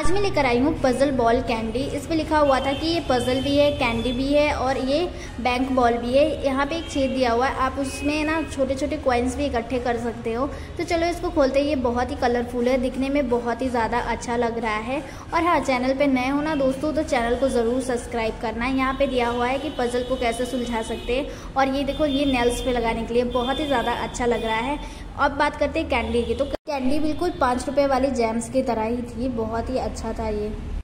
आज मैं लेकर आई हूँ पजल बॉल कैंडी। इस पर लिखा हुआ था कि ये पजल भी है, कैंडी भी है और ये बैंक बॉल भी है। यहाँ पे एक छेद दिया हुआ है, आप उसमें ना छोटे छोटे कॉइन्स भी इकट्ठे कर सकते हो। तो चलो इसको खोलते हैं। ये बहुत ही कलरफुल है, दिखने में बहुत ही ज़्यादा अच्छा लग रहा है। और हाँ, चैनल पे नए हो ना दोस्तों तो चैनल को ज़रूर सब्सक्राइब करना। यहाँ पर दिया हुआ है कि पजल को कैसे सुलझा सकते हैं। और ये देखो, ये नेल्स पर लगाने के लिए बहुत ही ज़्यादा अच्छा लग रहा है। अब बात करते हैं कैंडी की। तो कैंडी बिल्कुल 5 रुपये वाली जैम्स की तरह ही थी, बहुत ही अच्छा था ये।